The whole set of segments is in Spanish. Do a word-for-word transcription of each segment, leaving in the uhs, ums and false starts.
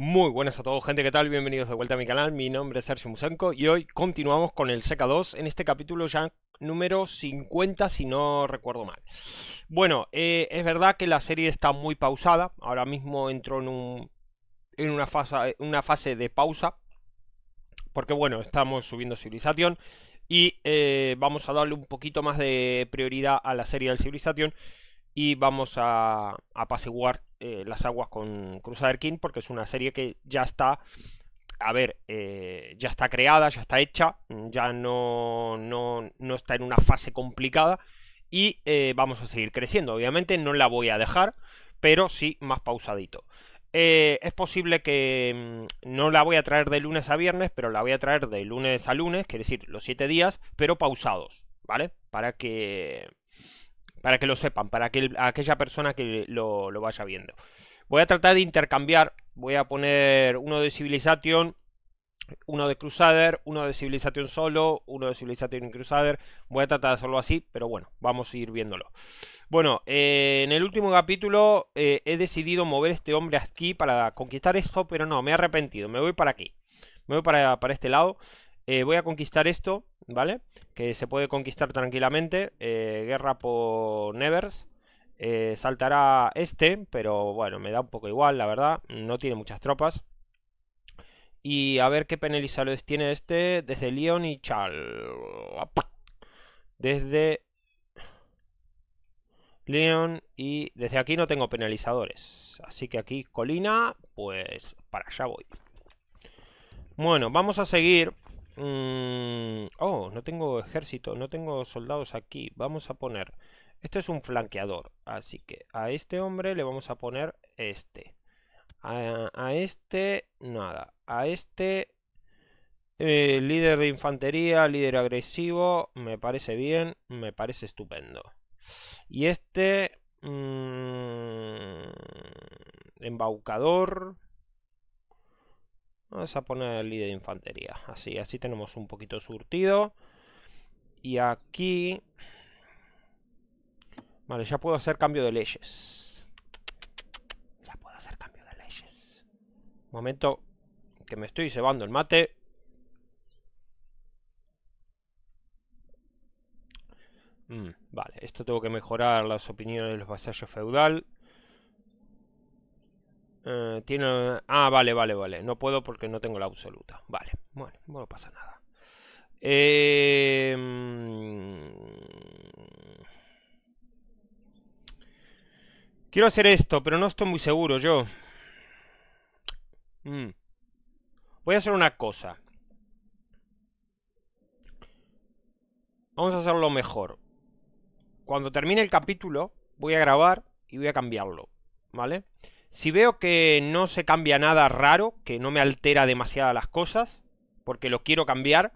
Muy buenas a todos, gente, ¿qué tal? Bienvenidos de vuelta a mi canal, mi nombre es Sergio Musenko y hoy continuamos con el C K dos en este capítulo ya número cincuenta, si no recuerdo mal. Bueno, eh, es verdad que la serie está muy pausada, ahora mismo entró en, un, en una, fase, una fase de pausa, porque bueno, estamos subiendo Civilization y eh, vamos a darle un poquito más de prioridad a la serie del Civilization y vamos a, a apaciguar Eh, las aguas con Crusader King, porque es una serie que ya está, a ver, eh, ya está creada, ya está hecha, ya no, no, no está en una fase complicada y eh, vamos a seguir creciendo. Obviamente no la voy a dejar, pero sí más pausadito. Eh, es posible que mmm, no la voy a traer de lunes a viernes, pero la voy a traer de lunes a lunes, quiere decir los siete días, pero pausados, ¿vale? Para que... Para que lo sepan, para que el, aquella persona que lo, lo vaya viendo. Voy a tratar de intercambiar. Voy a poner uno de Civilization, uno de Crusader, uno de Civilization solo, uno de Civilization y Crusader. Voy a tratar de hacerlo así, pero bueno, vamos a ir viéndolo. Bueno, eh, en el último capítulo eh, he decidido mover este hombre aquí para conquistar esto, pero no, me he arrepentido. Me voy para aquí. Me voy para, para este lado. Eh, voy a conquistar esto, ¿vale? Que se puede conquistar tranquilamente. Eh, guerra por Nevers. Eh, saltará este, pero bueno, me da un poco igual, la verdad. No tiene muchas tropas. Y a ver qué penalizadores tiene este. Desde León y Chal. Desde... León y... Desde aquí no tengo penalizadores. Así que aquí, colina, pues para allá voy. Bueno, vamos a seguir... Oh, no tengo ejército, no tengo soldados aquí. Vamos a poner... Este es un flanqueador, así que a este hombre le vamos a poner este. A, a este, nada. A este, eh, líder de infantería, líder agresivo. Me parece bien, me parece estupendo. Y este, mmm, embaucador... Vamos a poner el líder de infantería. Así, así tenemos un poquito surtido. Y aquí... Vale, ya puedo hacer cambio de leyes. Ya puedo hacer cambio de leyes. Momento que me estoy cebando el mate. Mm, vale, esto tengo que mejorar las opiniones de los vasallos feudal. Eh, tiene... Ah, vale, vale, vale. No puedo porque no tengo la absoluta. Vale, bueno, no pasa nada. Eh... Quiero hacer esto, pero no estoy muy seguro yo. Mm. Voy a hacer una cosa. Vamos a hacerlo mejor. Cuando termine el capítulo, voy a grabar y voy a cambiarlo, ¿vale? Si veo que no se cambia nada raro, que no me altera demasiado las cosas, porque lo quiero cambiar,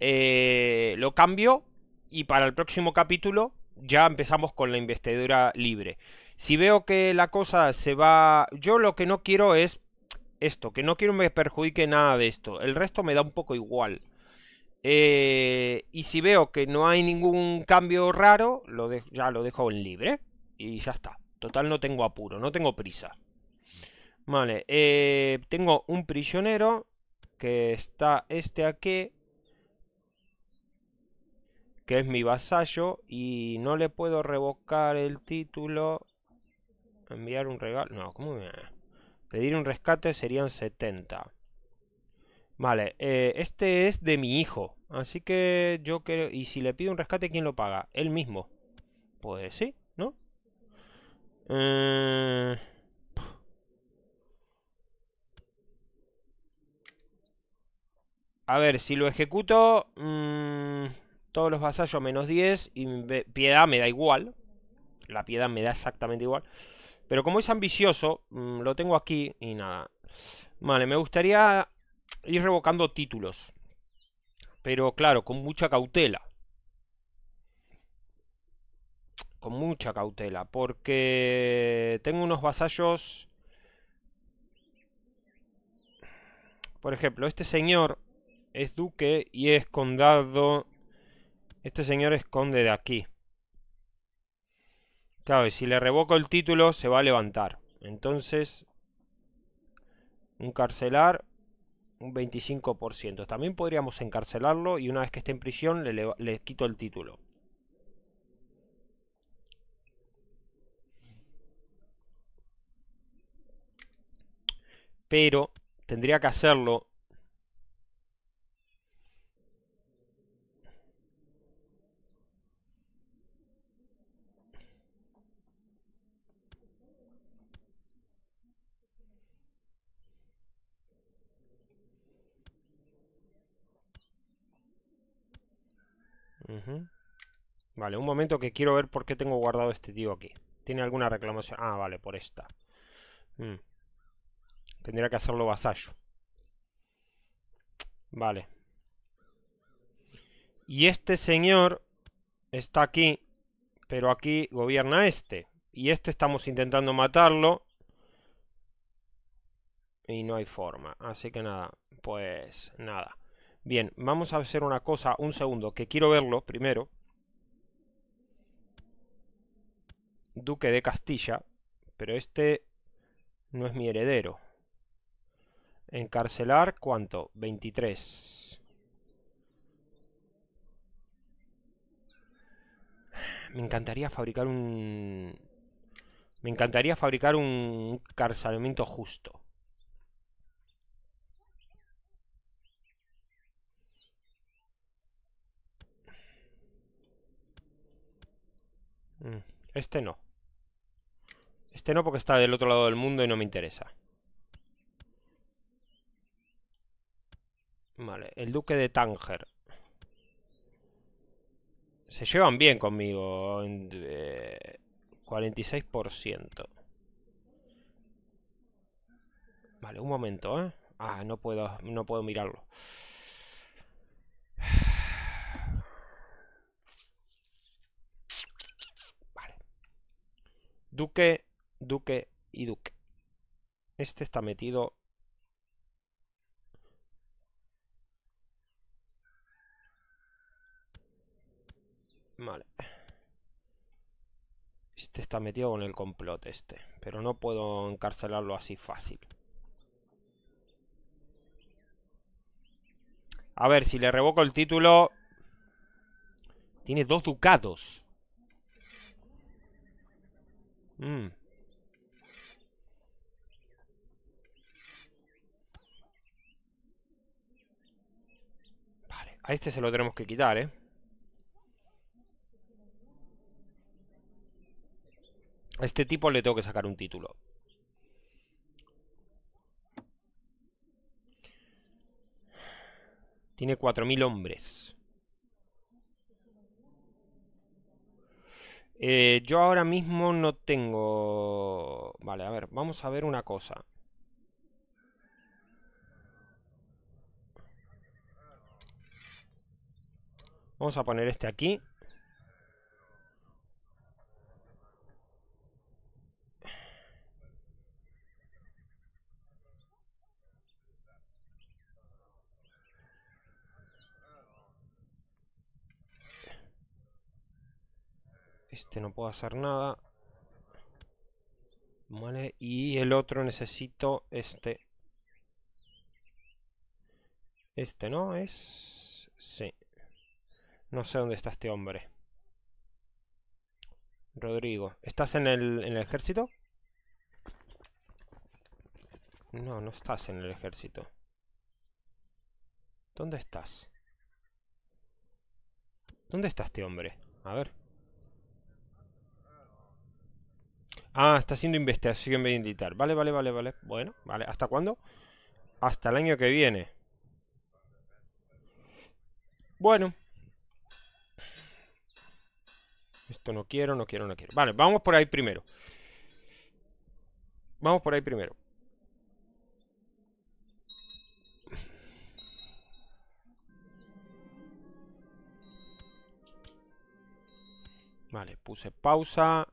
eh, lo cambio y para el próximo capítulo ya empezamos con la investidura libre. Si veo que la cosa se va... Yo lo que no quiero es esto, que no quiero me perjudique nada de esto. El resto me da un poco igual. Eh, y si veo que no hay ningún cambio raro, lo de... ya lo dejo en libre y ya está. Total, no tengo apuro, no tengo prisa. Vale, eh, tengo un prisionero que está este aquí, que es mi vasallo, y no le puedo revocar el título. Enviar un regalo, no, ¿cómo me...? Pedir un rescate serían setenta. Vale, eh, este es de mi hijo, así que yo creo... Y si le pido un rescate, ¿quién lo paga? Él mismo. Pues sí, ¿no? Eh... A ver, si lo ejecuto, mmm, todos los vasallos menos diez. Y piedad me da igual. La piedad me da exactamente igual. Pero como es ambicioso, mmm, lo tengo aquí y nada. Vale, me gustaría ir revocando títulos, pero claro, con mucha cautela. Con mucha cautela, porque tengo unos vasallos. Por ejemplo, este señor es duque y es condado. Este señor es conde de aquí. Claro, y si le revoco el título se va a levantar. Entonces Encarcelar un veinticinco por ciento. También podríamos encarcelarlo y una vez que esté en prisión le, le quito el título. Pero tendría que hacerlo. Uh-huh. Vale, un momento que quiero ver por qué tengo guardado este tío aquí. ¿Tiene alguna reclamación? Ah, vale, por esta. Mm. Tendría que hacerlo vasallo. Vale. Y este señor está aquí, pero aquí gobierna este. Y este estamos intentando matarlo. Y no hay forma. Así que nada, pues nada. Bien, vamos a hacer una cosa, un segundo, que quiero verlo primero. Duque de Castilla, pero este no es mi heredero. Encarcelar, ¿cuánto? veintitrés. Me encantaría fabricar un... Me encantaría fabricar un encarcelamiento justo. Este no. Este no porque está del otro lado del mundo y no me interesa. Vale, el duque de Tánger. Se llevan bien conmigo. eh, cuarenta y seis por ciento. Vale, un momento, ¿eh? Ah, no puedo, no puedo mirarlo. Duque, duque y duque. Este está metido. Vale. Este está metido con el complot este. Pero no puedo encarcelarlo así fácil. A ver, si le revoco el título... Tiene dos ducados. Mm. Vale, a este se lo tenemos que quitar, ¿eh? A este tipo le tengo que sacar un título. Tiene cuatro mil hombres. Eh, yo ahora mismo no tengo... Vale, a ver, vamos a ver una cosa. Vamos a poner este aquí. Este no puedo hacer nada. Vale, y el otro necesito este. Este no es... Sí. No sé dónde está este hombre. Rodrigo, ¿estás en el, en el ejército? No, no estás en el ejército. ¿Dónde estás? ¿Dónde está este hombre? A ver. Ah, está haciendo investigación militar. Vale, vale, vale, vale. Bueno, vale. ¿Hasta cuándo? Hasta el año que viene. Bueno. Esto no quiero, no quiero, no quiero. Vale, vamos por ahí primero. Vamos por ahí primero. Vale, puse pausa.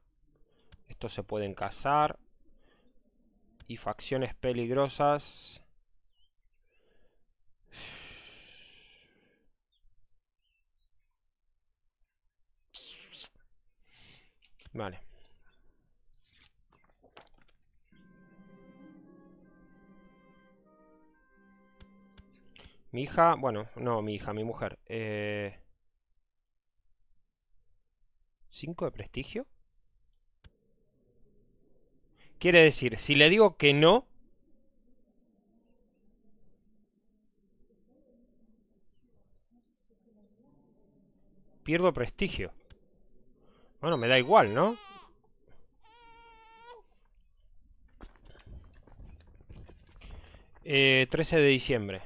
Estos se pueden casar. Y facciones peligrosas. Vale. Mi hija, bueno, no, mi hija, mi mujer. Eh... ¿cinco de prestigio? Quiere decir, si le digo que no... pierdo prestigio. Bueno, me da igual, ¿no? Eh, trece de diciembre.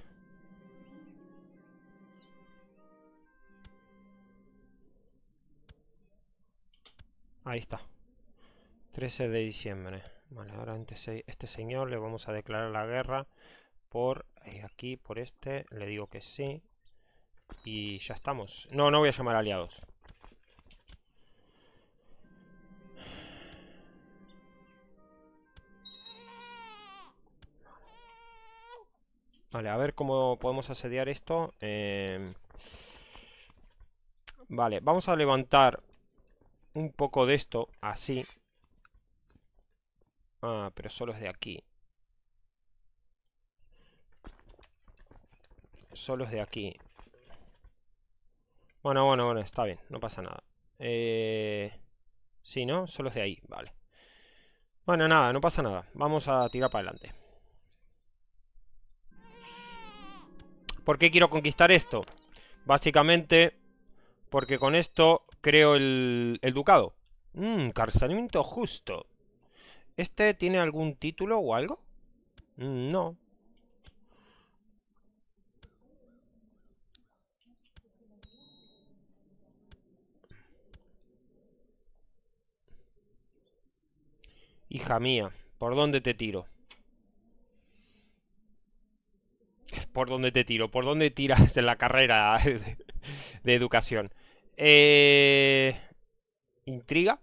Ahí está. trece de diciembre. Vale, ahora ante este señor le vamos a declarar la guerra por aquí, por este. Le digo que sí. Y ya estamos. No, no voy a llamar aliados. Vale, a ver cómo podemos asediar esto. Eh... Vale, vamos a levantar un poco de esto, así. Ah, pero solo es de aquí. Solo es de aquí. Bueno, bueno, bueno, está bien, no pasa nada. Eh... Sí, ¿no? Solo es de ahí, vale. Bueno, nada, no pasa nada. Vamos a tirar para adelante. ¿Por qué quiero conquistar esto? Básicamente porque con esto creo el, el ducado. Mmm, encarcelamiento justo. ¿Este tiene algún título o algo? Mm, no. Hija mía, ¿por dónde te tiro? ¿Por dónde te tiro? ¿Por dónde tiras en la carrera de, de educación? Eh, ¿Intriga?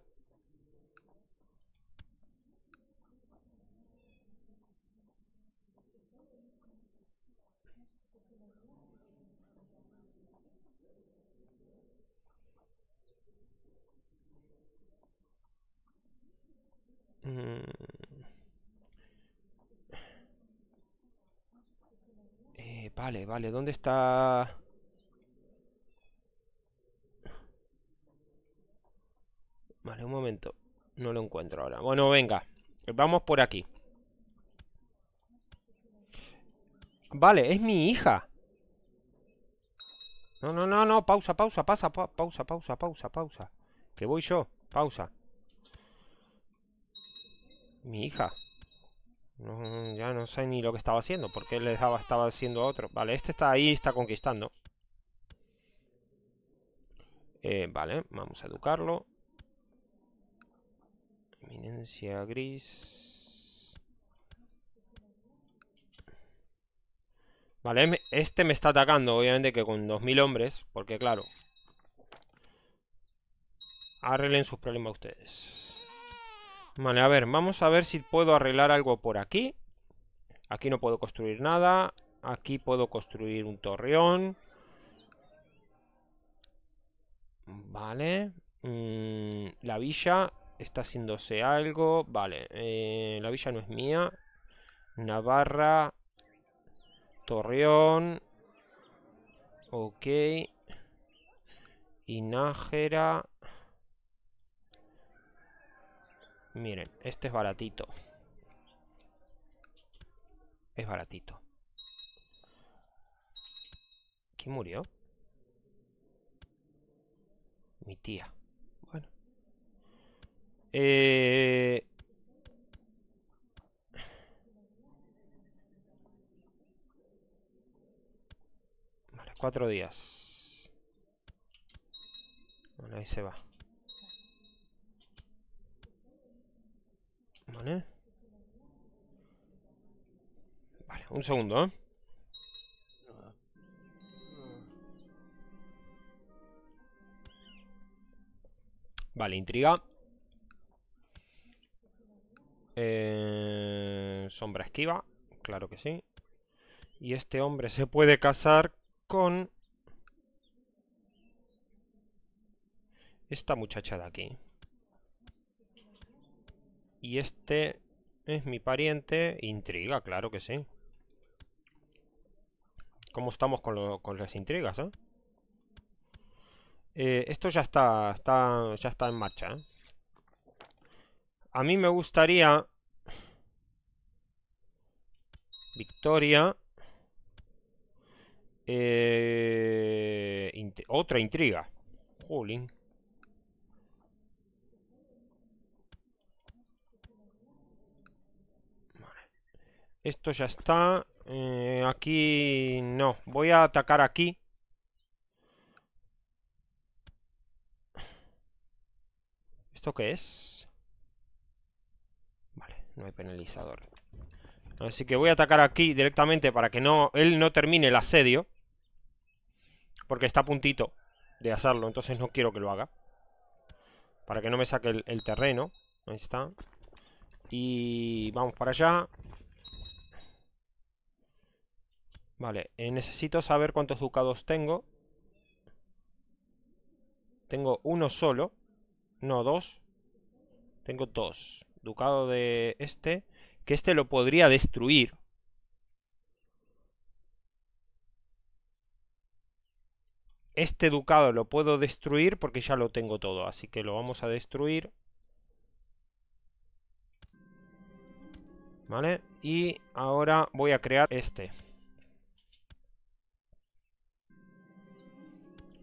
Eh, vale, vale, ¿dónde está? Vale, un momento. No lo encuentro ahora. Bueno, venga. Vamos por aquí. Vale, es mi hija. No, no, no, no. Pausa, pausa, pausa, pausa, pausa, pausa, pausa. Que voy yo. Pausa. Mi hija. No, ya no sé ni lo que estaba haciendo. ¿Por qué le dejaba, estaba haciendo a otro? Vale, este está ahí, está conquistando. Eh, vale, vamos a educarlo. Eminencia gris. Vale, este me está atacando, obviamente que con dos mil hombres. Porque claro. Arreglen sus problemas ustedes. Vale, a ver, vamos a ver si puedo arreglar algo por aquí. Aquí no puedo construir nada. Aquí puedo construir un torreón. Vale. Mm, la villa está haciéndose algo. Vale, eh, la villa no es mía. Navarra. Torreón. Ok. Y Nájera. Miren, este es baratito. Es baratito. ¿Quién murió? Mi tía. Bueno. Eh... Vale, cuatro días. Bueno, ahí se va. Vale. Vale, un segundo, ¿eh? Vale, intriga. Eh, sombra esquiva, claro que sí. Y este hombre se puede casar con esta muchacha de aquí. Y este es mi pariente. Intriga, claro que sí. cómo estamos con, lo, con las intrigas, ¿eh? Eh, esto ya está, está, ya está en marcha, ¿eh? A mí me gustaría... Victoria... Eh, int- otra intriga. Jolín. Esto ya está. Eh, aquí no. Voy a atacar aquí. ¿Esto qué es? Vale, no hay penalizador. Así que voy a atacar aquí directamente para que no él no termine el asedio. Porque está a puntito de hacerlo. Entonces no quiero que lo haga. Para que no me saque el, el terreno. Ahí está. Y vamos para allá. Vale, eh, necesito saber cuántos ducados tengo. Tengo uno solo. No, dos. Tengo dos. Ducado de este. Que este lo podría destruir. Este ducado lo puedo destruir porque ya lo tengo todo. Así que lo vamos a destruir. Vale, y ahora voy a crear este.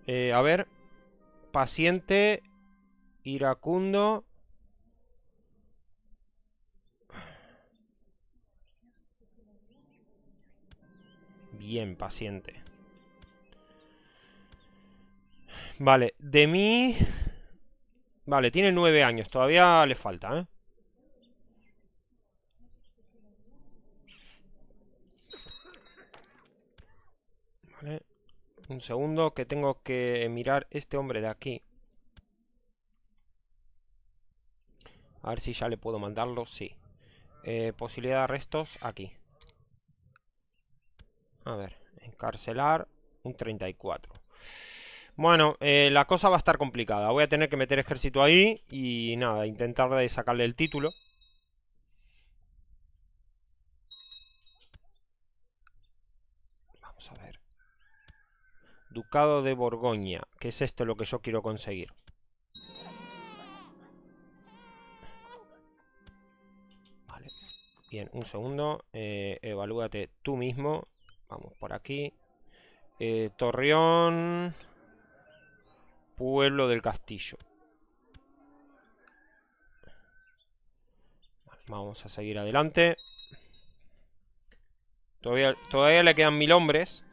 Eh, a ver, paciente, iracundo. Bien, paciente. Vale, de mí... Vale, tiene nueve años, todavía le falta, ¿eh? Vale. Un segundo, que tengo que mirar este hombre de aquí. A ver si ya le puedo mandarlo, sí. Eh, posibilidad de arrestos, aquí. A ver, encarcelar, un treinta y cuatro. Bueno, eh, la cosa va a estar complicada. Voy a tener que meter ejército ahí y nada, intentar de sacarle el título. Vamos a ver. Ducado de Borgoña, que es esto lo que yo quiero conseguir. Vale, bien, un segundo, eh, evalúate tú mismo. Vamos por aquí. eh, Torreón, pueblo del castillo. Vale, vamos a seguir adelante. Todavía, todavía le quedan mil hombres.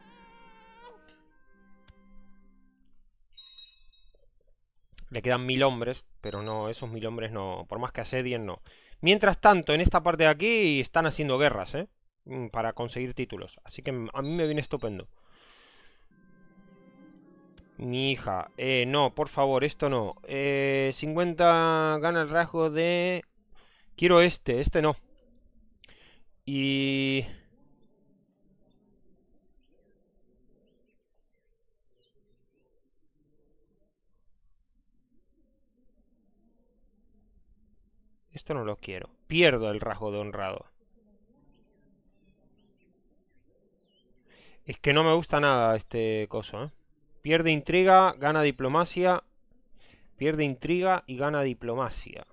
Le quedan mil hombres, pero no, esos mil hombres no. Por más que asedien, no. Mientras tanto, en esta parte de aquí están haciendo guerras, ¿eh? Para conseguir títulos. Así que a mí me viene estupendo. Mi hija. Eh, no, por favor, esto no. Eh, cincuenta gana el rasgo de... Quiero este, este no. Y... Esto no lo quiero. Pierdo el rasgo de honrado. Es que no me gusta nada este coso, ¿eh? Pierde intriga, gana diplomacia. Pierde intriga y gana diplomacia.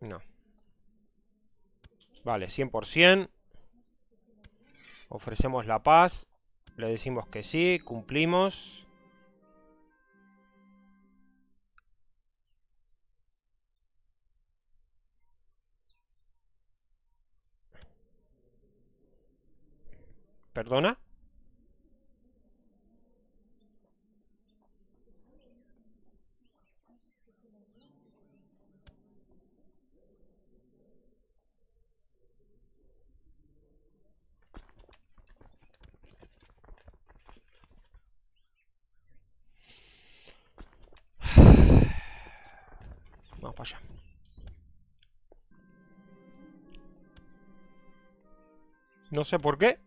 No. Vale, cien por ciento. Ofrecemos la paz, le decimos que sí, cumplimos. ¿Perdona? Vamos para allá. No sé por qué.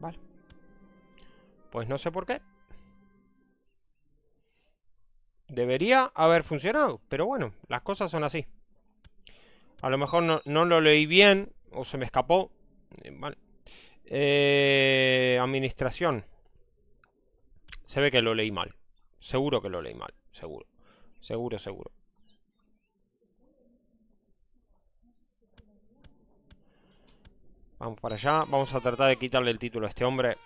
Vale. Pues no sé por qué. Debería haber funcionado, pero bueno, las cosas son así. A lo mejor no, no lo leí bien o se me escapó. Vale. Eh, administración. Se ve que lo leí mal. Seguro que lo leí mal. Seguro. Seguro, seguro. Vamos para allá. Vamos a tratar de quitarle el título a este hombre.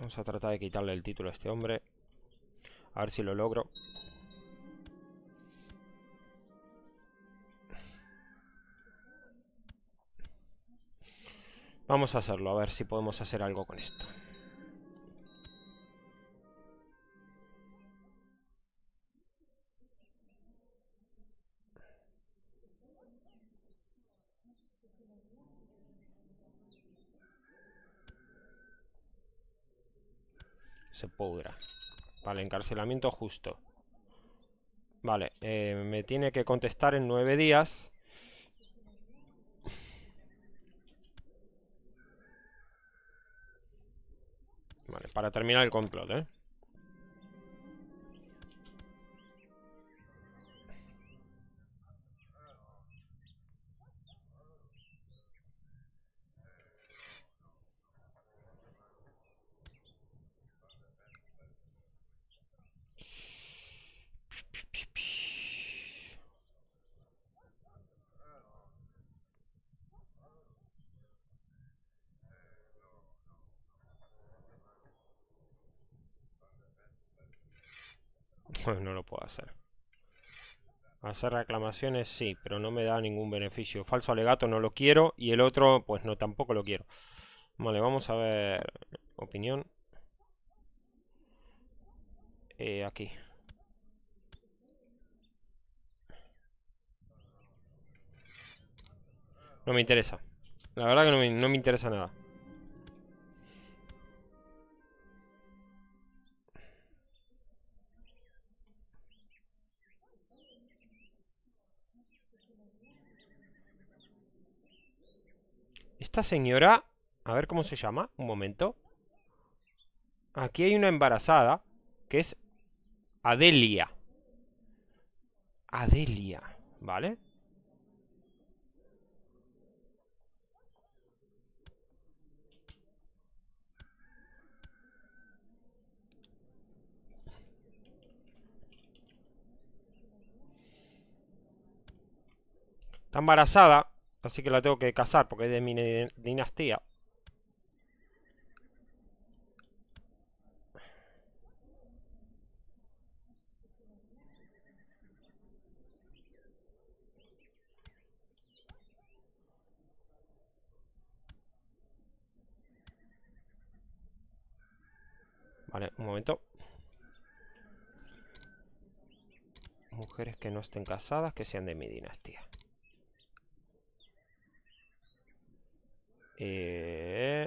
Vamos a tratar de quitarle el título a este hombre. A ver si lo logro. Vamos a hacerlo, a ver si podemos hacer algo con esto. Se pudra. Vale, encarcelamiento justo. Vale, eh, me tiene que contestar en nueve días. Vale, para terminar el complot, ¿eh? No lo puedo hacer. Hacer reclamaciones sí, pero no me da ningún beneficio. Falso alegato no lo quiero. Y el otro, pues no, tampoco lo quiero. Vale, vamos a ver. Opinión. eh, Aquí. No me interesa. La verdad que no me, no me interesa nada. Esta señora, a ver cómo se llama, un momento. Aquí hay una embarazada, que es Adelia. Adelia, ¿vale? Está embarazada. Así que la tengo que casar porque es de mi dinastía. Vale, un momento. Mujeres que no estén casadas, que sean de mi dinastía. Eh...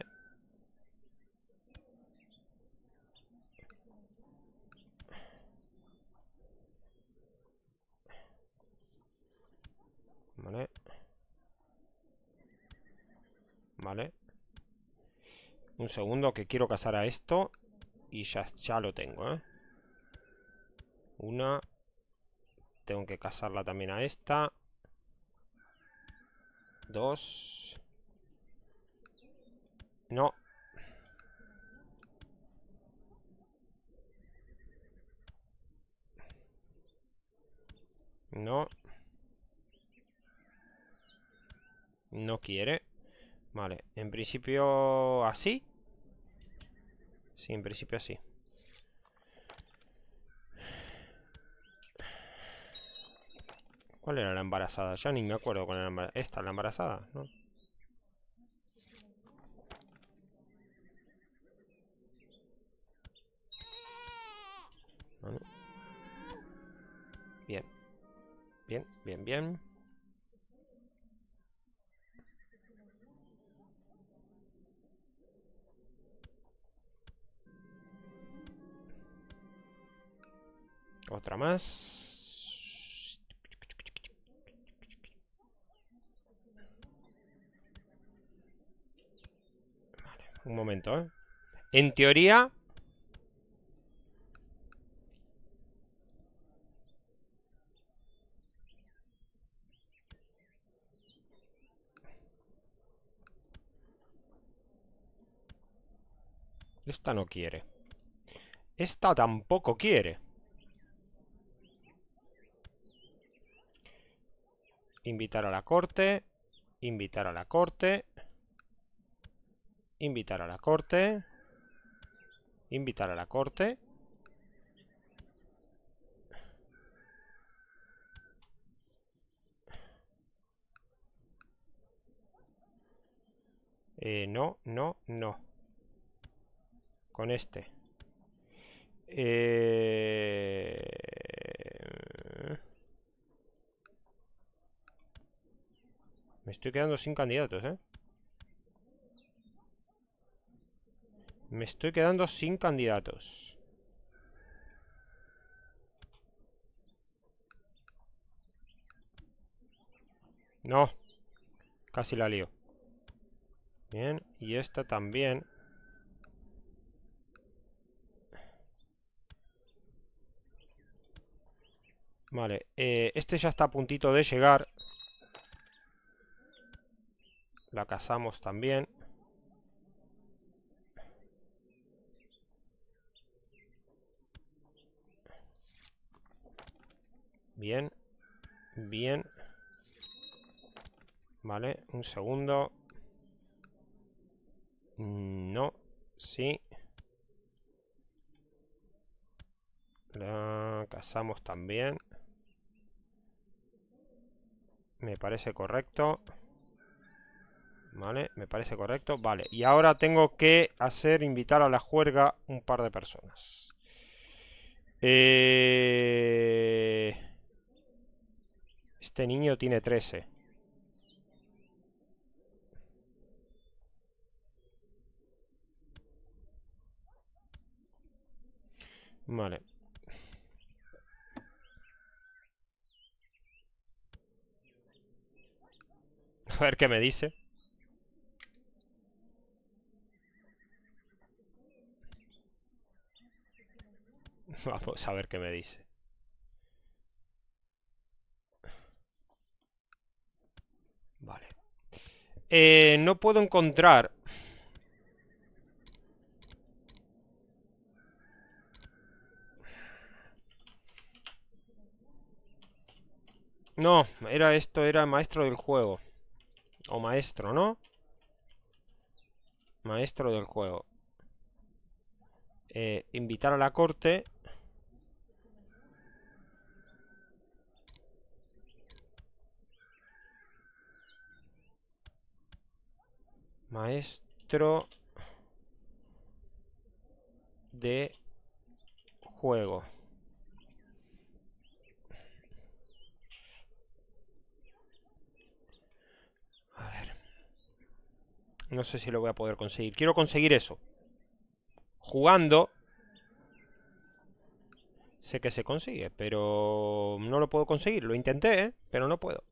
Vale. Vale. Un segundo que quiero casar a esto. Y ya, ya lo tengo, ¿eh? Una. Tengo que casarla también a esta. Dos. No. No. No quiere. Vale, en principio así. Sí, en principio así. ¿Cuál era la embarazada? Ya ni me acuerdo con la embarazada. Esta es la embarazada, ¿no? Bien, bien, bien, bien. Otra más. Vale, un momento, ¿eh? En teoría... Esta no quiere. Esta tampoco quiere. Invitar a la corte. Invitar a la corte. Invitar a la corte. Invitar a la corte. Eh, no, no, no. Con este. Eh... Me estoy quedando sin candidatos, ¿eh? Me estoy quedando sin candidatos. No. Casi la lío. Bien. Y esta también... Vale, eh, este ya está a puntito de llegar. La cazamos también. Bien, bien. Vale, un segundo. No, sí. La cazamos también. Me parece correcto. Vale, me parece correcto. Vale, y ahora tengo que hacer invitar a la juerga un par de personas. Eh... Este niño tiene trece. Vale. A ver qué me dice. Vamos a ver qué me dice. Vale. Eh, no puedo encontrar... No, era esto, era maestro del juego. O maestro, ¿no? Maestro del juego. Eh, invitar a la corte. Maestro de juego. A ver. No sé si lo voy a poder conseguir. Quiero conseguir eso. Jugando. Sé que se consigue, pero no lo puedo conseguir. Lo intenté, ¿eh? Pero no puedo.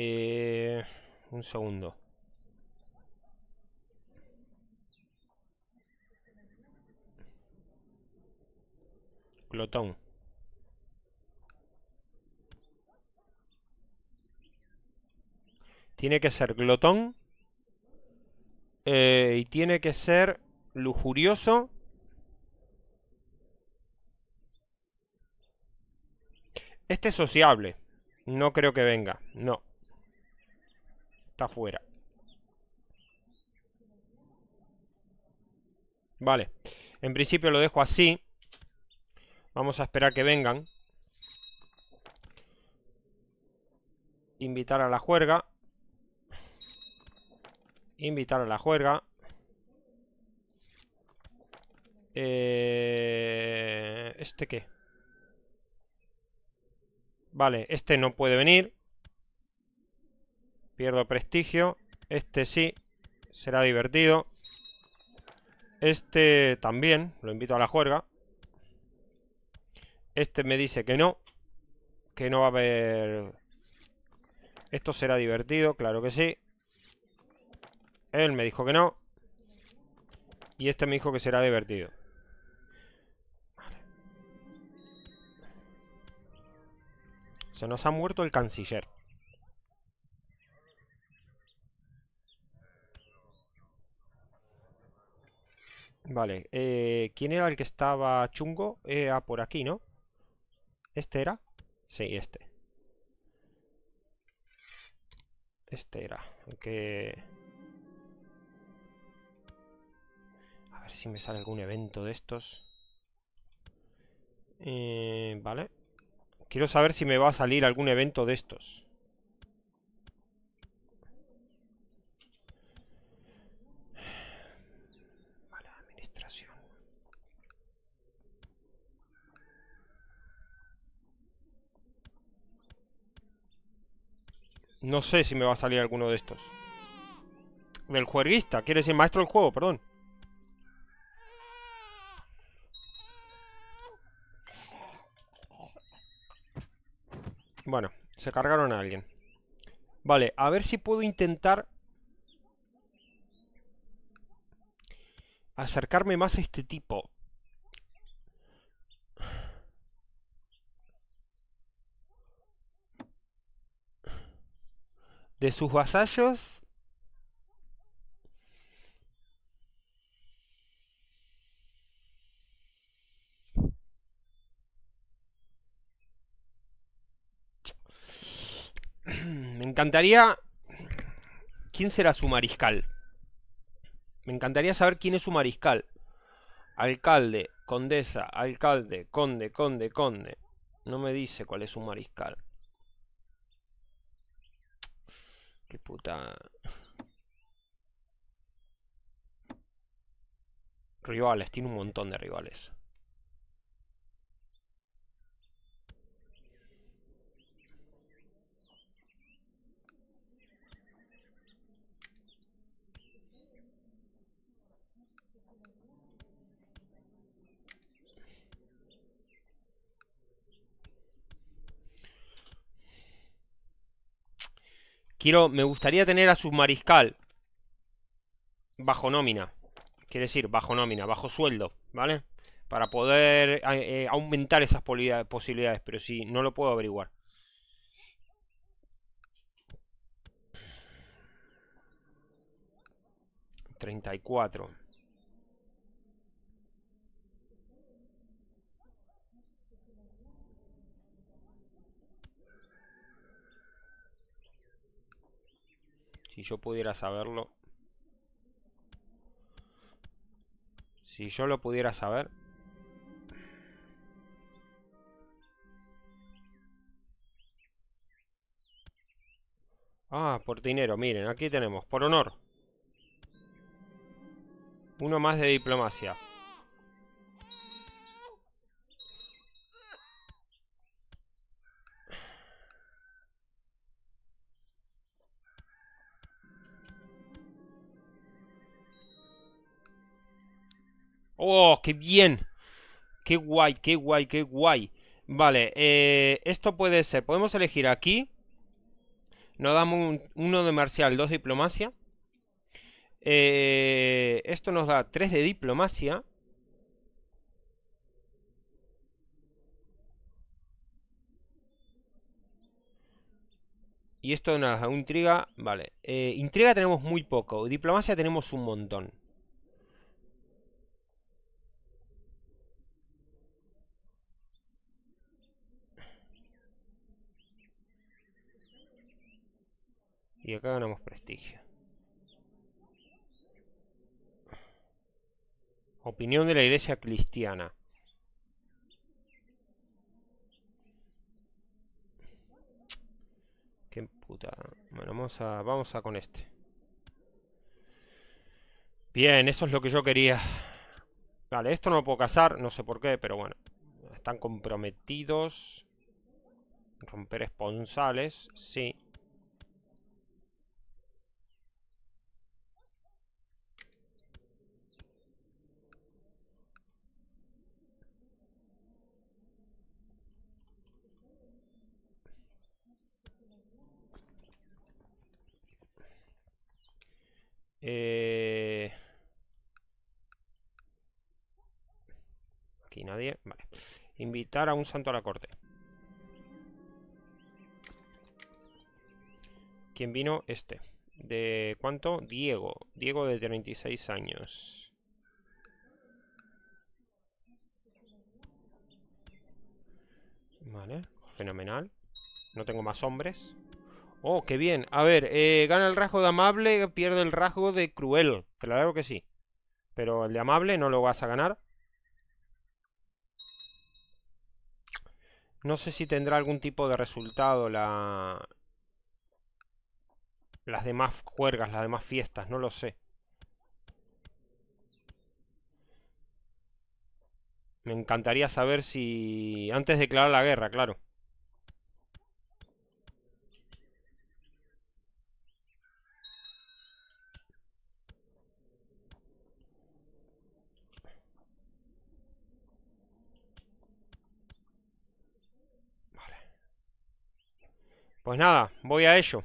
Eh, un segundo. Glotón. Tiene que ser glotón. Eh, y tiene que ser lujurioso. Este es sociable. No creo que venga. No. Está fuera. Vale. En principio lo dejo así. Vamos a esperar que vengan. Invitar a la juerga. Invitar a la juerga. Eh... ¿Este qué? Vale, este no puede venir. Pierdo prestigio. Este sí. Será divertido. Este también. Lo invito a la juerga. Este me dice que no. Que no va a haber... Esto será divertido, claro que sí. Él me dijo que no. Y este me dijo que será divertido. Vale. Se nos ha muerto el canciller. Vale, eh, ¿quién era el que estaba chungo? Era por aquí, ¿no? ¿Este era? Sí, este. Este era el que... A ver si me sale algún evento de estos. eh, Vale. Quiero saber si me va a salir algún evento de estos. No sé si me va a salir alguno de estos. Del juerguista, quiere decir maestro del juego, perdón. Bueno, se cargaron a alguien. Vale, a ver si puedo intentar acercarme más a este tipo. De sus vasallos. Me encantaría... ¿Quién será su mariscal? Me encantaría saber quién es su mariscal. Alcalde, condesa, alcalde, conde, conde, conde. No me dice cuál es su mariscal. Qué puta. Rivales, tiene un montón de rivales. Quiero, me gustaría tener a su mariscal bajo nómina. Quiere decir, bajo nómina, bajo sueldo, ¿vale? Para poder eh, aumentar esas posibilidades. Pero si sí, no lo puedo averiguar. treinta y cuatro. Si yo pudiera saberlo. Si yo lo pudiera saber. Ah, por dinero, miren, aquí tenemos, por honor. Uno más de diplomacia. ¡Oh, qué bien! ¡Qué guay, qué guay, qué guay! Vale, eh, esto puede ser... Podemos elegir aquí. Nos damos un, uno de marcial, dos de diplomacia. Eh, esto nos da tres de diplomacia. Y esto nos da un intriga. Vale, eh, intriga tenemos muy poco. Diplomacia tenemos un montón. Y acá ganamos prestigio. Opinión de la iglesia cristiana. Qué puta. Bueno, vamos a, vamos a con este. Bien, eso es lo que yo quería. Vale, esto no lo puedo casar, no sé por qué, pero bueno. Están comprometidos. Romper esponsales, sí. Eh... Aquí nadie. Vale. Invitar a un santo a la corte. ¿Quién vino? Este. ¿De cuánto? Diego. Diego de treinta y seis años. Vale. Fenomenal. No tengo más hombres. Oh, qué bien. A ver, eh, gana el rasgo de amable, pierde el rasgo de cruel. Claro que sí. Pero el de amable no lo vas a ganar. No sé si tendrá algún tipo de resultado la... las demás juergas, las demás fiestas, no lo sé. Me encantaría saber si... antes de declarar la guerra, claro. Vale. Pues nada, voy a ello.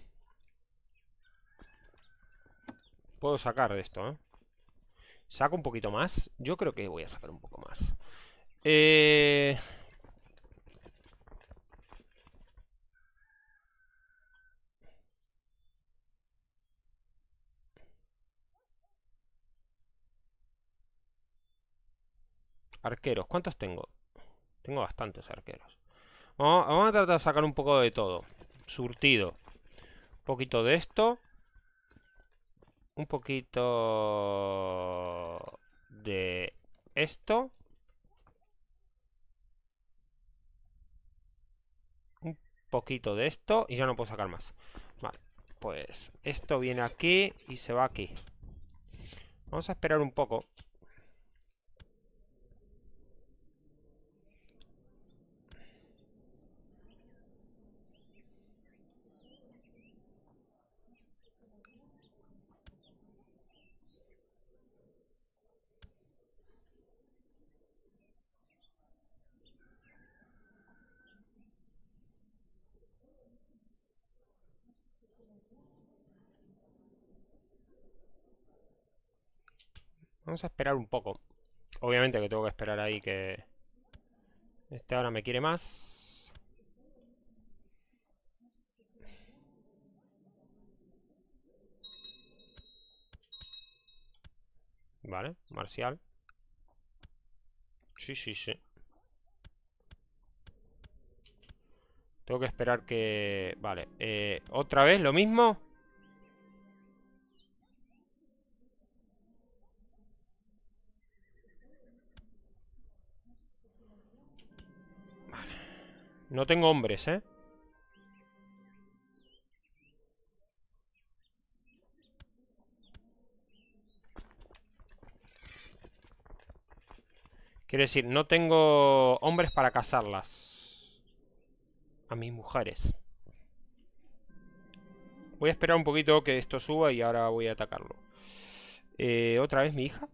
Puedo sacar de esto, ¿eh? ¿Saco un poquito más? Yo creo que voy a sacar un poco más. Eh... Arqueros, ¿cuántos tengo? Tengo bastantes arqueros. Vamos, vamos a tratar de sacar un poco de todo. Surtido. Un poquito de esto. Un poquito de esto. Un poquito de esto. Y ya no puedo sacar más. Vale, pues esto viene aquí y se va aquí. Vamos a esperar un poco. Vamos a esperar un poco. Obviamente que tengo que esperar ahí que... este ahora me quiere más. Vale, marcial. Sí, sí, sí. Tengo que esperar que... Vale, eh, ¿otra vez lo mismo? No tengo hombres, ¿eh? Quiere decir, no tengo hombres para casarlas. A mis mujeres. Voy a esperar un poquito que esto suba y ahora voy a atacarlo. Eh, ¿Otra vez mi hija?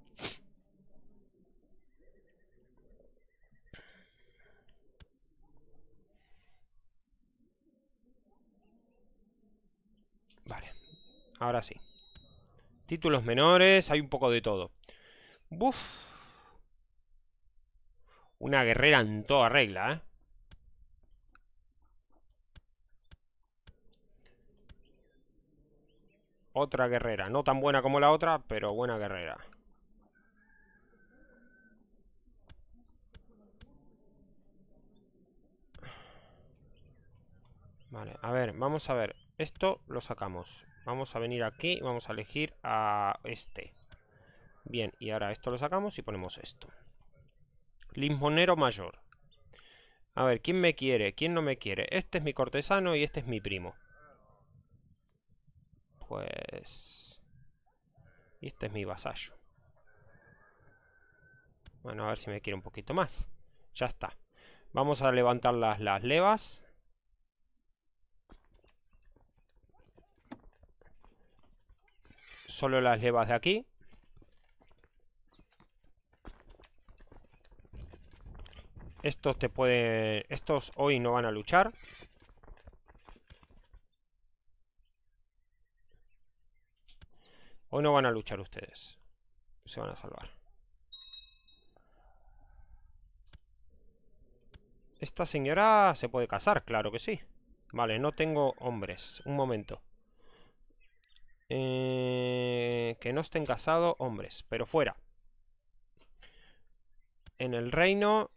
Ahora sí. Títulos menores, hay un poco de todo. Buf. Una guerrera en toda regla, ¿eh? Otra guerrera. No tan buena como la otra, pero buena guerrera. Vale, a ver, vamos a ver. Esto lo sacamos. Vamos a venir aquí y vamos a elegir a este. Bien, y ahora esto lo sacamos y ponemos esto. Limonero mayor. A ver, ¿quién me quiere? ¿Quién no me quiere? Este es mi cortesano y este es mi primo. Pues... y este es mi vasallo. Bueno, a ver si me quiere un poquito más. Ya está. Vamos a levantar las, las levas. solo las levas de aquí. Estos te pueden... Estos hoy no van a luchar. Hoy no van a luchar ustedes. Se van a salvar. Esta señora se puede casar, claro que sí. Vale, no tengo hombres. Un momento. Eh, que no estén casados hombres, pero fuera. En el reino...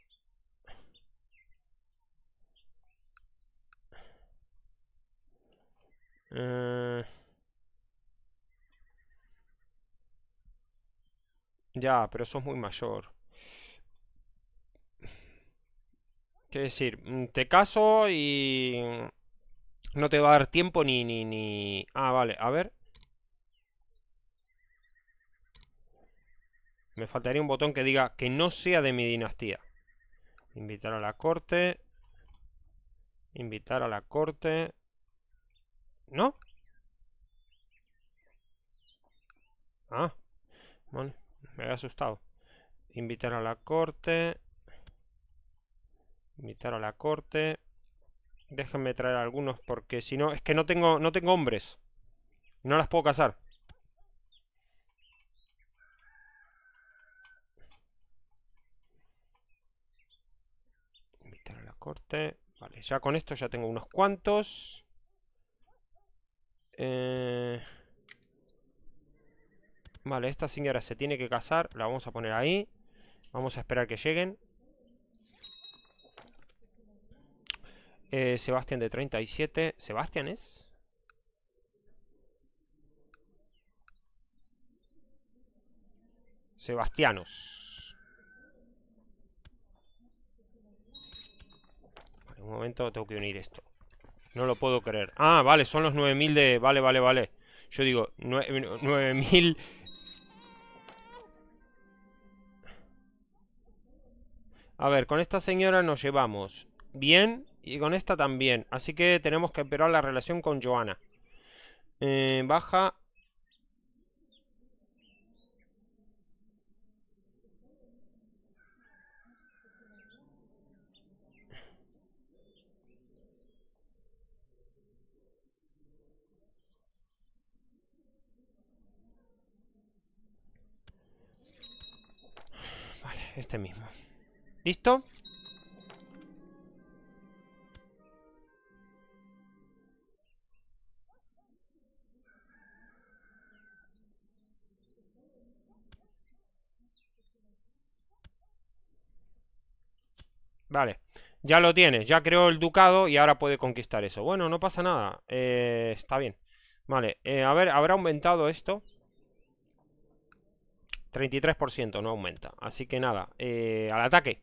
Eh, ya, pero sos muy mayor. Quiero decir, te caso y no te va a dar tiempo ni, ni, ni... Ah, vale, a ver. Me faltaría un botón que diga que no sea de mi dinastía. Invitar a la corte. Invitar a la corte. ¿No? Ah, bueno, me había asustado. Invitar a la corte. Invitar a la corte. Déjenme traer algunos porque si no... Es que no tengo, no tengo hombres. No las puedo casar. Invitar a la corte. Vale, ya con esto ya tengo unos cuantos. Eh... Vale, esta señora se tiene que casar. La vamos a poner ahí. Vamos a esperar que lleguen. Eh, Sebastián de treinta y siete. ¿Sebastián es? Sebastianos. Vale, un momento, tengo que unir esto. No lo puedo creer. Ah, vale, son los nueve mil de... Vale, vale, vale. Yo digo, nueve mil... A ver, con esta señora nos llevamos bien... Y con esta también. Así que tenemos que empeorar la relación con Joana. Eh, baja. Vale, este mismo. ¿Listo? Vale, ya lo tiene, ya creó el ducado y ahora puede conquistar eso. Bueno, no pasa nada, eh, está bien. Vale, eh, a ver, ¿habrá aumentado esto? treinta y tres por ciento, no aumenta. Así que nada, eh, al ataque.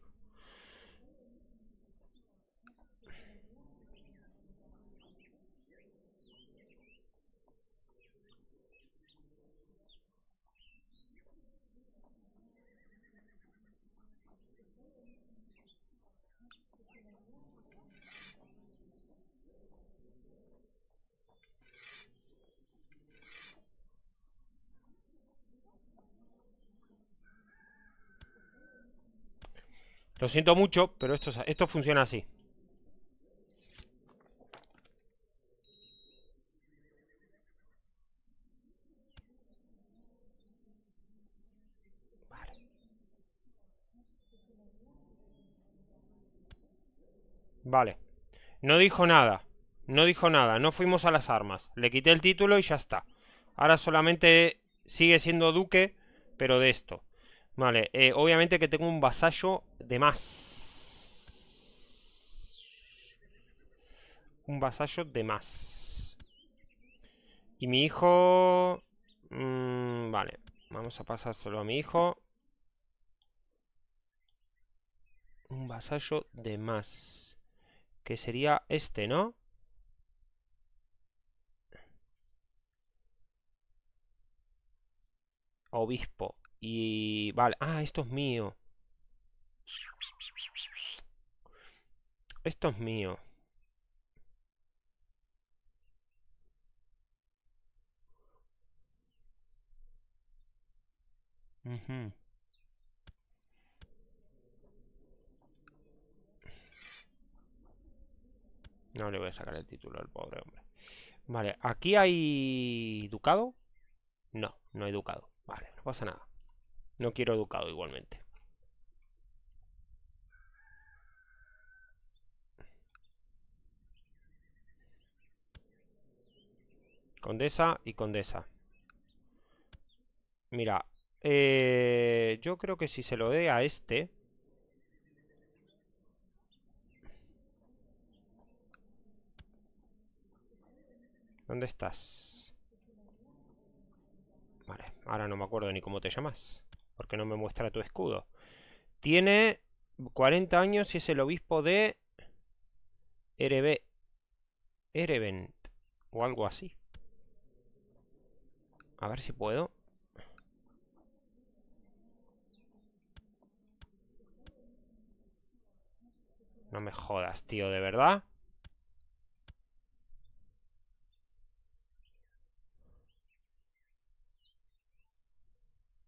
Lo siento mucho, pero esto, esto funciona así. Vale. Vale. No dijo nada. No dijo nada. No fuimos a las armas. Le quité el título y ya está. Ahora solamente sigue siendo duque, pero de esto. Vale, eh, obviamente que tengo un vasallo de más. Un vasallo de más. Y mi hijo... Mm, vale, vamos a pasárselo a mi hijo. Un vasallo de más. Que sería este, ¿no? Obispo. Y... vale, ah, esto es mío. Esto es mío. Uh-huh. No le voy a sacar el título al pobre hombre. Vale, ¿aquí hay ducado? No, no hay ducado. Vale, no pasa nada. No quiero ducado igualmente. Condesa y condesa. Mira, eh, yo creo que si se lo dé a este... ¿Dónde estás? Vale, ahora no me acuerdo ni cómo te llamas, porque no me muestra tu escudo. Tiene cuarenta años y es el obispo de Ereve... Erevent o algo así. A ver si puedo. No me jodas, tío, ¿de verdad?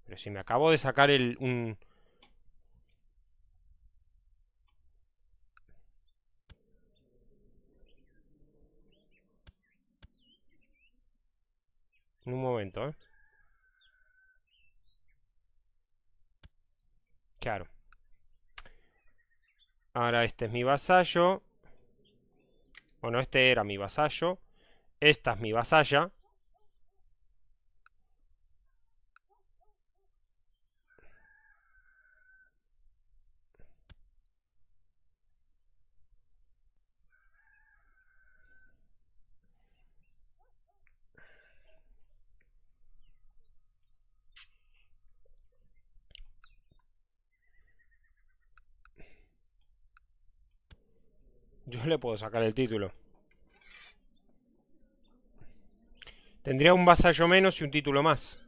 Pero si me acabo de sacar el... un... En un momento, ¿eh? Claro. Ahora este es mi vasallo. Bueno, este era mi vasallo. Esta es mi vasalla. Yo le puedo sacar el título. Tendría un vasallo menos y un título más.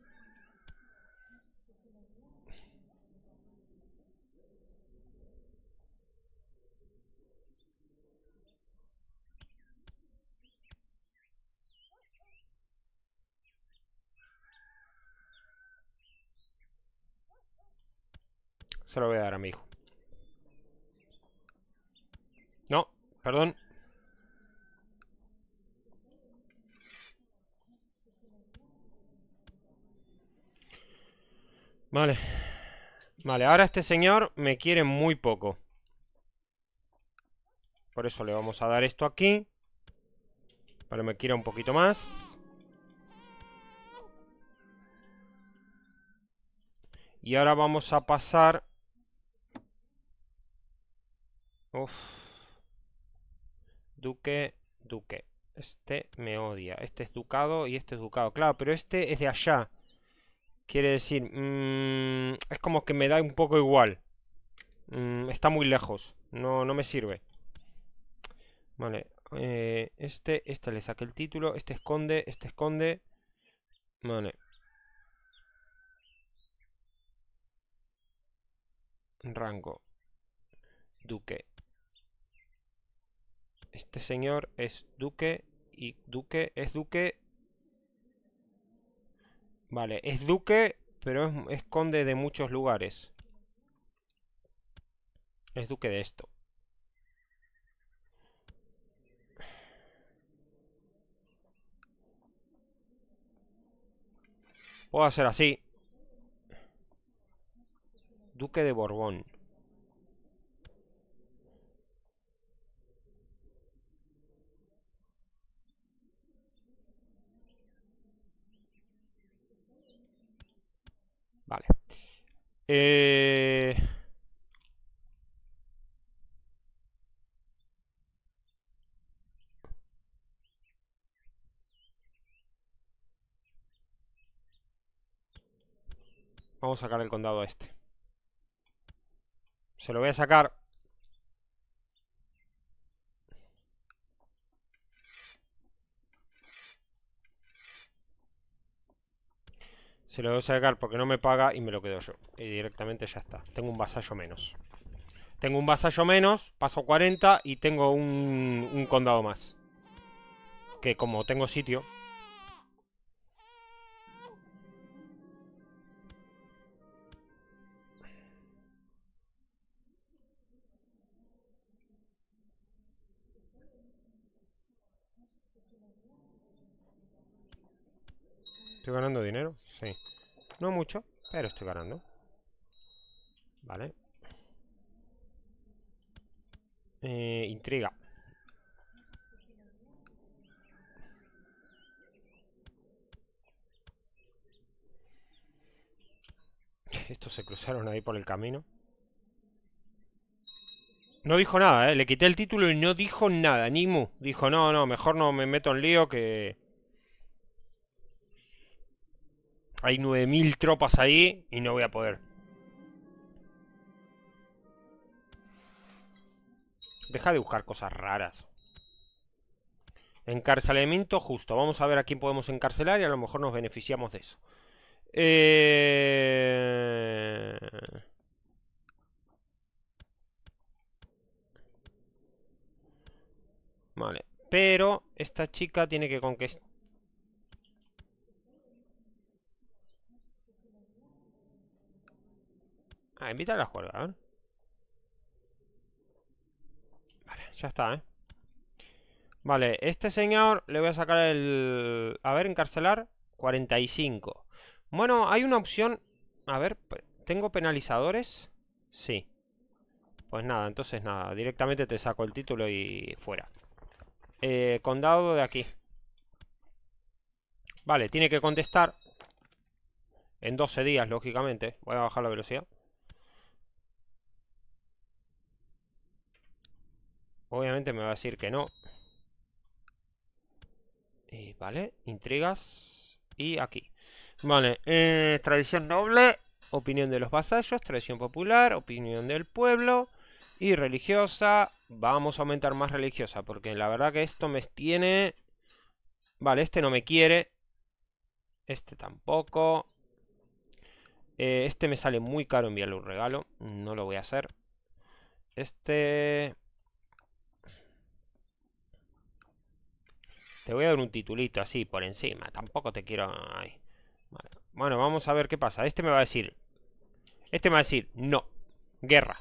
Se lo voy a dar a mi hijo. No. Perdón. Vale. Vale, ahora este señor me quiere muy poco. Por eso le vamos a dar esto aquí. Para que me quiera un poquito más. Y ahora vamos a pasar... Uf. Duque, duque. Este me odia. Este es ducado y este es ducado. Claro, pero este es de allá. Quiere decir... Mmm, es como que me da un poco igual. Mm, está muy lejos. No, no me sirve. Vale. Eh, este, este le saqué el título. Este esconde, este esconde. Vale. Rango. Duque. Este señor es duque y duque, es duque. Vale, es duque, pero es, es conde de muchos lugares. Es duque de esto. Puedo hacer así. Duque de Borbón. Vale. Eh... Vamos a sacar el condado a este. Se lo voy a sacar. Se lo voy a sacar porque no me paga y me lo quedo yo. Y directamente ya está. Tengo un vasallo menos. Tengo un vasallo menos, paso cuarenta y tengo un, un condado más. Que como tengo sitio... ¿Estoy ganando dinero? Sí. No mucho, pero estoy ganando. Vale. Eh, intriga. Estos se cruzaron ahí por el camino. No dijo nada, ¿eh? Le quité el título y no dijo nada, ni mu. Dijo, no, no, mejor no me meto en lío que... Hay nueve mil tropas ahí y no voy a poder. Deja de buscar cosas raras. Encarcelamiento justo. Vamos a ver a quién podemos encarcelar y a lo mejor nos beneficiamos de eso. Eh... Vale. Pero esta chica tiene que conquistar... Ah, invítala a jugar, ¿eh? Vale, ya está, ¿eh? Vale, este señor le voy a sacar el... A ver, encarcelar cuarenta y cinco. Bueno, hay una opción... A ver, ¿tengo penalizadores? Sí. Pues nada, entonces nada. Directamente te saco el título y fuera. eh, Condado de aquí. Vale, tiene que contestar en doce días, lógicamente. Voy a bajar la velocidad. Obviamente me va a decir que no. Y vale, intrigas. Y aquí. Vale, eh, tradición noble, opinión de los vasallos, tradición popular, opinión del pueblo. Y religiosa. Vamos a aumentar más religiosa, porque la verdad que esto me tiene... Vale, este no me quiere. Este tampoco. eh, Este me sale muy caro enviarle un regalo. No lo voy a hacer. Este... Te voy a dar un titulito así por encima. Tampoco te quiero... Ay. Vale. Bueno, vamos a ver qué pasa. Este me va a decir... Este me va a decir... No. Guerra.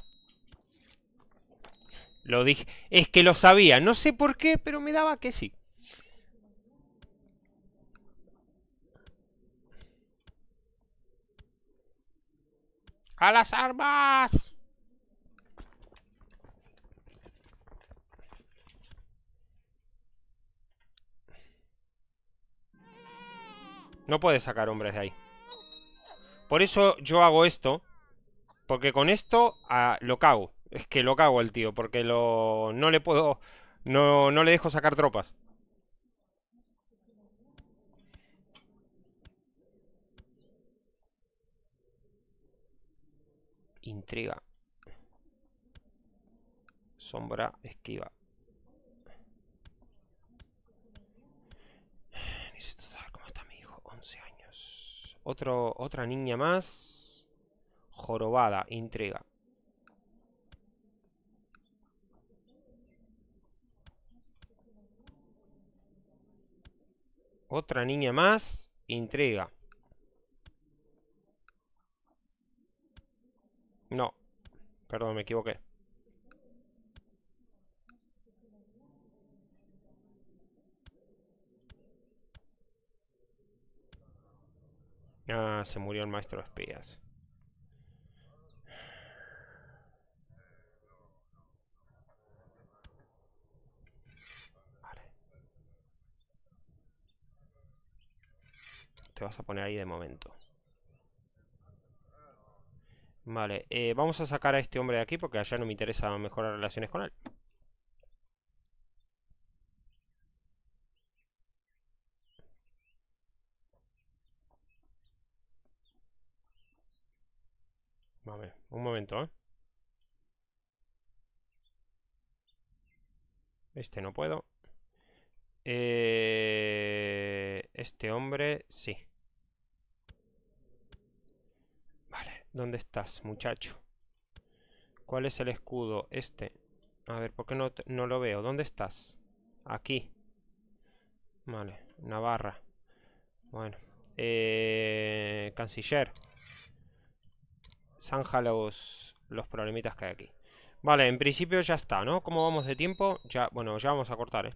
Lo dije... Es que lo sabía. No sé por qué, pero me daba que sí. ¡A las armas! No puedes sacar hombres de ahí. Por eso yo hago esto. Porque con esto ah, lo cago. Es que lo cago al tío. Porque lo... no le puedo... No, no le dejo sacar tropas. Intriga. Sombra, esquiva. Otro, otra niña más. Jorobada, intriga. Otra niña más, intriga. No, perdón, me equivoqué. Ah, se murió el maestro de espías. Vale. Te vas a poner ahí de momento. Vale, eh, vamos a sacar a este hombre de aquí porque allá no me interesa mejorar relaciones con él. Vale, un momento, ¿eh? Este no puedo. Eh... Este hombre, sí. Vale, ¿dónde estás, muchacho? ¿Cuál es el escudo? Este. A ver, ¿por qué no, no lo veo? ¿Dónde estás? Aquí. Vale, Navarra. Bueno. Eh... Canciller. Zanja los, los problemitas que hay aquí. Vale, en principio ya está, ¿no? ¿Cómo vamos de tiempo? Ya, bueno, ya vamos a cortar, ¿eh?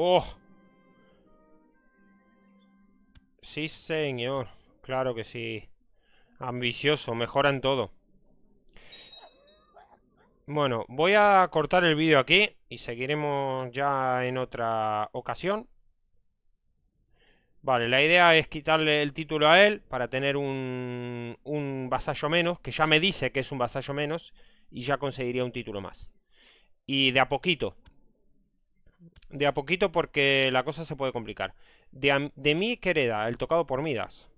¡Oh! Sí, señor. Claro que sí. Ambicioso, mejoran todo. Bueno, voy a cortar el vídeo aquí y seguiremos ya en otra ocasión. Vale, la idea es quitarle el título a él para tener un, un vasallo menos, que ya me dice que es un vasallo menos, y ya conseguiría un título más. Y de a poquito. De a poquito porque la cosa se puede complicar. De, a, de mí que hereda el tocado por Midas.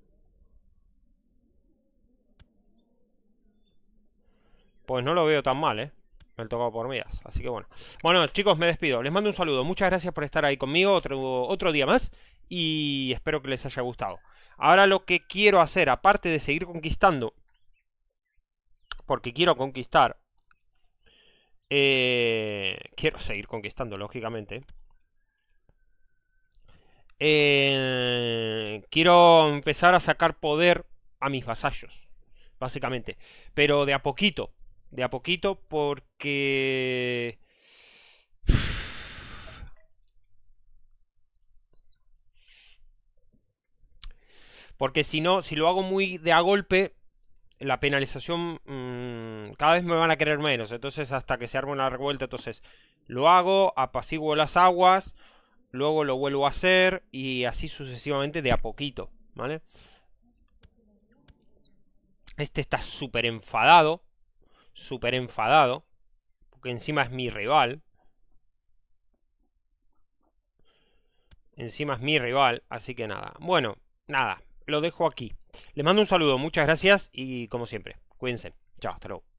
Pues no lo veo tan mal, ¿eh? El tocado por Midas, así que bueno. Bueno, chicos, me despido. Les mando un saludo. Muchas gracias por estar ahí conmigo otro, otro día más. Y espero que les haya gustado. Ahora lo que quiero hacer, aparte de seguir conquistando, porque quiero conquistar, eh, quiero seguir conquistando, lógicamente. Eh, quiero empezar a sacar poder a mis vasallos, básicamente. Pero de a poquito, de a poquito, porque... Porque si no, si lo hago muy de a golpe, la penalización mmm, cada vez me van a querer menos. Entonces hasta que se arme una revuelta, entonces lo hago, apaciguo las aguas, luego lo vuelvo a hacer y así sucesivamente de a poquito, ¿vale? Este está súper enfadado, súper enfadado, porque encima es mi rival. Encima es mi rival, así que nada. Bueno, nada. Lo dejo aquí. Les mando un saludo, muchas gracias y como siempre, cuídense. Chao, hasta luego.